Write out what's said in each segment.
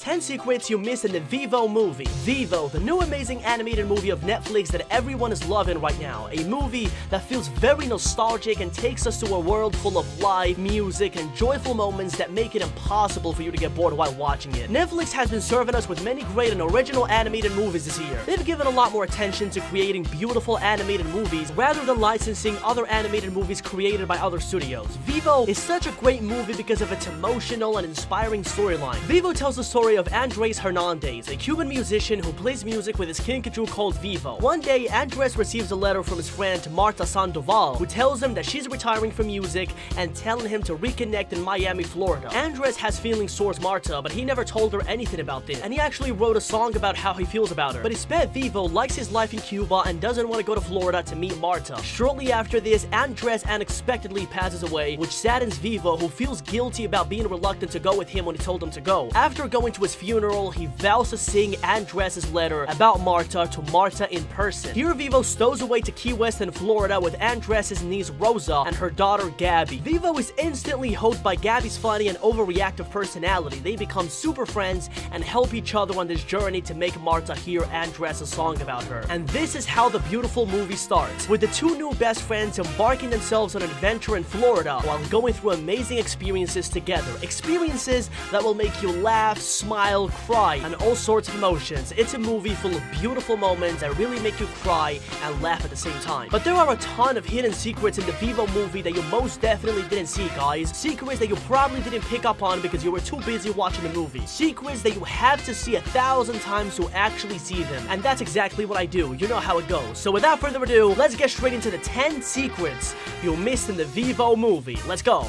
10 secrets you missed in the VIVO movie. VIVO, the new amazing animated movie of Netflix that everyone is loving right now. A movie that feels very nostalgic and takes us to a world full of live music and joyful moments that make it impossible for you to get bored while watching it. Netflix has been serving us with many great and original animated movies this year. They've given a lot more attention to creating beautiful animated movies rather than licensing other animated movies created by other studios. VIVO is such a great movie because of its emotional and inspiring storyline. VIVO tells the story of Andres Hernandez, a Cuban musician who plays music with his kinkajou called VIVO. One day, Andres receives a letter from his friend Marta Sandoval, who tells him that she's retiring from music and telling him to reconnect in Miami, Florida. Andres has feelings towards Marta, but he never told her anything about this, and he actually wrote a song about how he feels about her. But his pet VIVO likes his life in Cuba and doesn't want to go to Florida to meet Marta. Shortly after this, Andres unexpectedly passes away, which saddens VIVO, who feels guilty about being reluctant to go with him when he told him to go. After going to his funeral, he vows to sing Andres' letter about Marta to Marta in person. Here, VIVO stows away to Key West in Florida with Andres' niece Rosa and her daughter Gabi. VIVO is instantly hooked by Gabi's funny and overreactive personality. They become super friends and help each other on this journey to make Marta hear Andres' song about her. And this is how the beautiful movie starts, with the two new best friends embarking themselves on an adventure in Florida while going through amazing experiences together. Experiences that will make you laugh, smile, cry, and all sorts of emotions. It's a movie full of beautiful moments that really make you cry and laugh at the same time. But there are a ton of hidden secrets in the VIVO movie that you most definitely didn't see, guys. Secrets that you probably didn't pick up on because you were too busy watching the movie. Secrets that you have to see 1,000 times to actually see them. And that's exactly what I do. You know how it goes. So without further ado, let's get straight into the 10 secrets you missed in the VIVO movie. Let's go.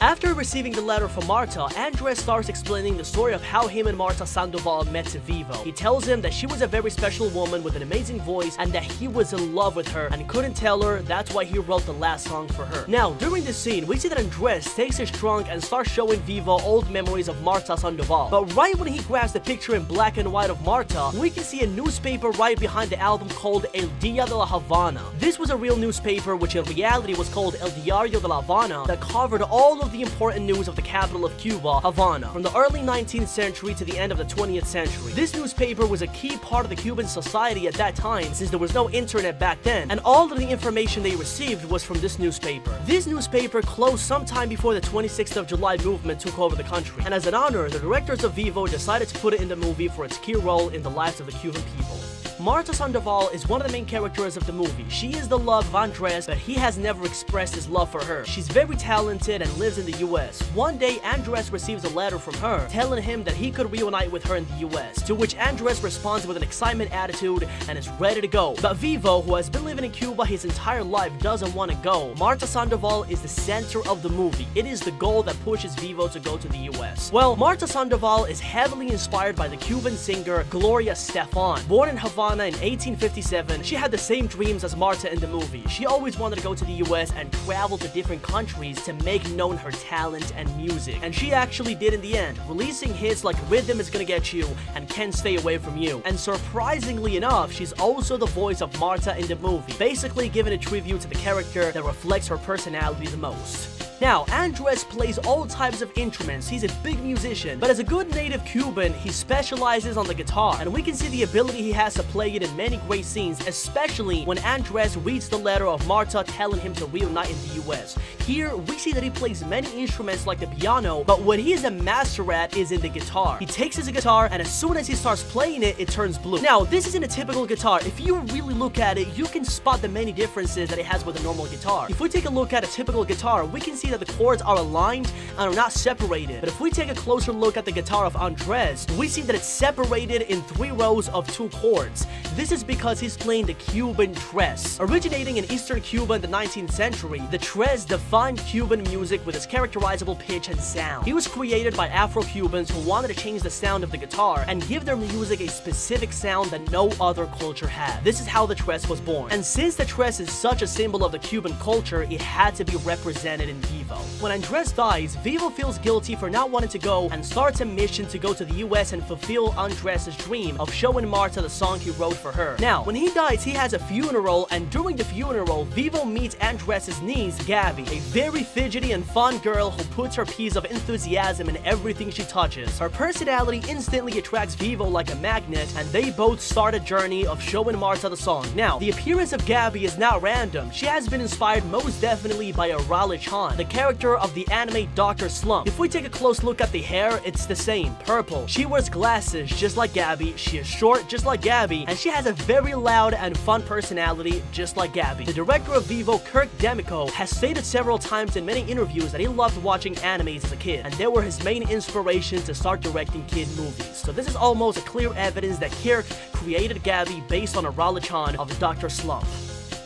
After receiving the letter from Marta, Andres starts explaining the story of how him and Marta Sandoval met to VIVO. He tells him that she was a very special woman with an amazing voice and that he was in love with her and couldn't tell her. That's why he wrote the last song for her. Now, during this scene, we see that Andres takes his trunk and starts showing VIVO old memories of Marta Sandoval. But right when he grabs the picture in black and white of Marta, we can see a newspaper right behind the album called El Diario de la Havana. This was a real newspaper, which in reality was called El Diario de la Havana, that covered all of the important news of the capital of Cuba, Havana, from the early 19th century to the end of the 20th century. This newspaper was a key part of the Cuban society at that time, since there was no internet back then, and all of the information they received was from this newspaper. This newspaper closed sometime before the 26th of July movement took over the country, and as an honor, the directors of VIVO decided to put it in the movie for its key role in the lives of the Cuban people. Marta Sandoval is one of the main characters of the movie. She is the love of Andres, but he has never expressed his love for her. She's very talented and lives in the US. One day, Andres receives a letter from her, telling him that he could reunite with her in the US, to which Andres responds with an excitement attitude and is ready to go. But VIVO, who has been living in Cuba his entire life, doesn't want to go. Marta Sandoval is the center of the movie. It is the goal that pushes VIVO to go to the US. Well, Marta Sandoval is heavily inspired by the Cuban singer Gloria Estefan. Born in Havana in 1857, she had the same dreams as Marta in the movie. She always wanted to go to the US and travel to different countries to make known her talent and music. And she actually did in the end, releasing hits like Rhythm Is Gonna Get You and Can't Stay Away From You. And surprisingly enough, she's also the voice of Marta in the movie, basically giving a tribute to the character that reflects her personality the most. Now, Andres plays all types of instruments. He's a big musician, but as a good native Cuban, he specializes on the guitar, and we can see the ability he has to play it in many great scenes, especially when Andres reads the letter of Marta telling him to reunite in the US. Here, we see that he plays many instruments like the piano, but what he is a master at is in the guitar. He takes his guitar, and as soon as he starts playing it, it turns blue. Now, this isn't a typical guitar. If you really look at it, you can spot the many differences that it has with a normal guitar. If we take a look at a typical guitar, we can see that the chords are aligned and are not separated. But if we take a closer look at the guitar of Andres, we see that it's separated in 3 rows of 2 chords. This is because he's playing the Cuban tres. Originating in Eastern Cuba in the 19th century, the tres defined Cuban music with its characterizable pitch and sound. It was created by Afro-Cubans who wanted to change the sound of the guitar and give their music a specific sound that no other culture had. This is how the tres was born. And since the tres is such a symbol of the Cuban culture, it had to be represented in music. VIVO. When Andres dies, VIVO feels guilty for not wanting to go and starts a mission to go to the US and fulfill Andres' dream of showing Marta the song he wrote for her. Now, when he dies, he has a funeral, and during the funeral, VIVO meets Andres' niece, Gabi, a very fidgety and fun girl who puts her piece of enthusiasm in everything she touches. Her personality instantly attracts VIVO like a magnet, and they both start a journey of showing Marta the song. Now, the appearance of Gabi is not random. She has been inspired most definitely by Arale-chan, the character of the anime Dr. Slump. If we take a close look at the hair, it's the same, purple. She wears glasses just like Gabi, she is short just like Gabi, and she has a very loud and fun personality just like Gabi. The director of VIVO, Kirk Demico, has stated several times in many interviews that he loved watching animes as a kid, and they were his main inspiration to start directing kid movies. So this is almost a clear evidence that Kirk created Gabi based on Arale-chan of Dr. Slump.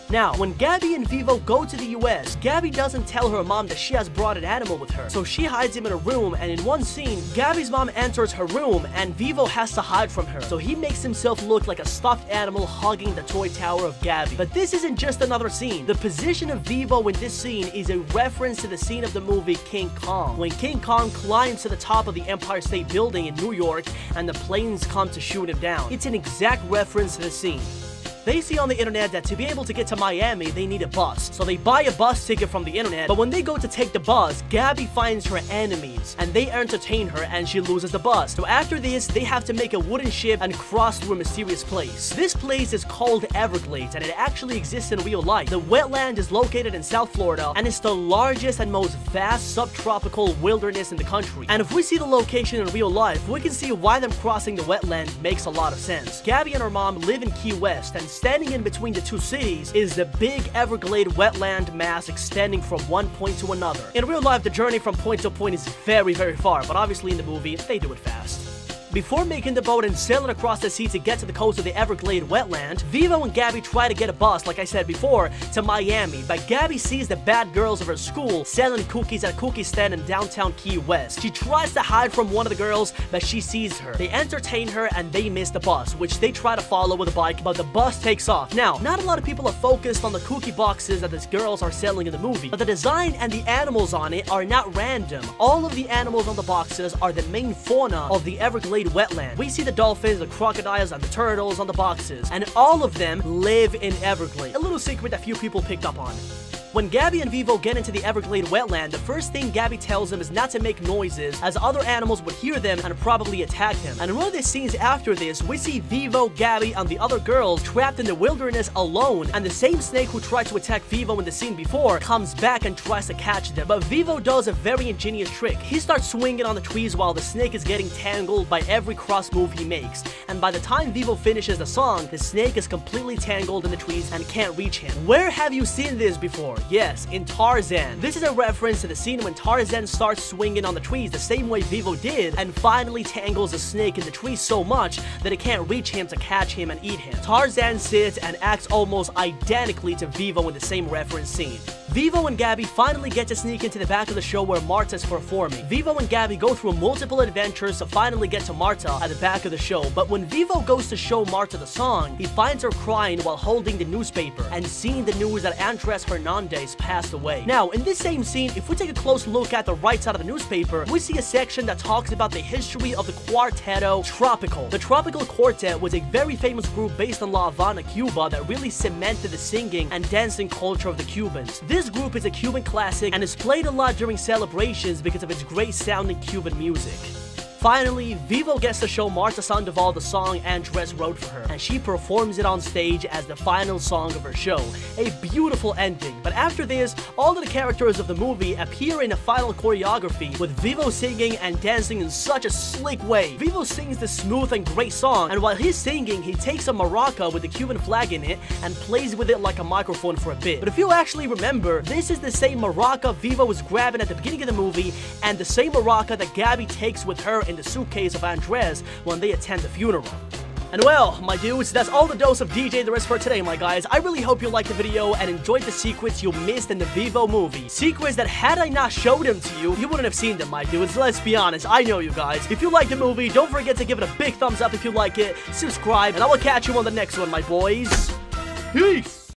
Now, when Gabi and VIVO go to the US, Gabi doesn't tell her mom that she has brought an animal with her, so she hides him in a room, and in one scene, Gabi's mom enters her room, and VIVO has to hide from her, so he makes himself look like a stuffed animal hugging the toy tower of Gabi. But this isn't just another scene. The position of VIVO in this scene is a reference to the scene of the movie King Kong, when King Kong climbs to the top of the Empire State Building in New York, and the planes come to shoot him down. It's an exact reference to the scene. They see on the internet that to be able to get to Miami, they need a bus. So they buy a bus ticket from the internet, but when they go to take the bus, Gabi finds her enemies, and they entertain her, and she loses the bus. So after this, they have to make a wooden ship and cross through a mysterious place. This place is called Everglades, and it actually exists in real life. The wetland is located in South Florida, and it's the largest and most vast subtropical wilderness in the country. And if we see the location in real life, we can see why them crossing the wetland makes a lot of sense. Gabi and her mom live in Key West, and standing in between the two cities is the big Everglade wetland mass extending from one point to another. In real life, the journey from point to point is very, very far, but obviously in the movie, they do it fast. Before making the boat and sailing across the sea to get to the coast of the Everglade wetland, VIVO and Gabi try to get a bus, like I said before, to Miami, but Gabi sees the bad girls of her school selling cookies at a cookie stand in downtown Key West. She tries to hide from one of the girls, but she sees her. They entertain her and they miss the bus, which they try to follow with a bike, but the bus takes off. Now, not a lot of people are focused on the cookie boxes that these girls are selling in the movie, but the design and the animals on it are not random. All of the animals on the boxes are the main fauna of the Everglade wetland. We see the dolphins, the crocodiles, and the turtles on the boxes, and all of them live in Everglade. A little secret that few people picked up on. When Gabi and VIVO get into the Everglade wetland, the first thing Gabi tells them is not to make noises, as other animals would hear them and probably attack them. And in one of the scenes after this, we see VIVO, Gabi, and the other girls trapped in the wilderness alone, and the same snake who tried to attack VIVO in the scene before comes back and tries to catch them. But VIVO does a very ingenious trick. He starts swinging on the trees while the snake is getting tangled by every cross move he makes. And by the time VIVO finishes the song, the snake is completely tangled in the trees and can't reach him. Where have you seen this before? Yes, in Tarzan. This is a reference to the scene when Tarzan starts swinging on the trees the same way VIVO did, and finally tangles a snake in the tree so much that it can't reach him to catch him and eat him. Tarzan sits and acts almost identically to VIVO in the same reference scene. VIVO and Gabi finally get to sneak into the back of the show where Marta's performing. VIVO and Gabi go through multiple adventures to finally get to Marta at the back of the show, but when VIVO goes to show Marta the song, he finds her crying while holding the newspaper and seeing the news that Andres Hernandez passed away. Now, in this same scene, if we take a close look at the right side of the newspaper, we see a section that talks about the history of the Quarteto Tropical. The Tropical Quartet was a very famous group based in La Havana, Cuba, that really cemented the singing and dancing culture of the Cubans. This group is a Cuban classic and is played a lot during celebrations because of its great sounding Cuban music. Finally, VIVO gets to show Marta Sandoval the song Andres wrote for her, and she performs it on stage as the final song of her show. A beautiful ending, but after this, all of the characters of the movie appear in a final choreography, with VIVO singing and dancing in such a slick way. VIVO sings this smooth and great song, and while he's singing, he takes a maraca with the Cuban flag in it and plays with it like a microphone for a bit. But if you actually remember, this is the same maraca VIVO was grabbing at the beginning of the movie, and the same maraca that Gabi takes with her in the suitcase of Andres when they attend the funeral. And well, my dudes, that's all the dose of DJ there is for today, my guys. I really hope you liked the video and enjoyed the secrets you missed in the VIVO movie. Secrets that had I not showed them to you, you wouldn't have seen them, my dudes. Let's be honest, I know you guys. If you liked the movie, don't forget to give it a big thumbs up if you like it, subscribe, and I will catch you on the next one, my boys. Peace!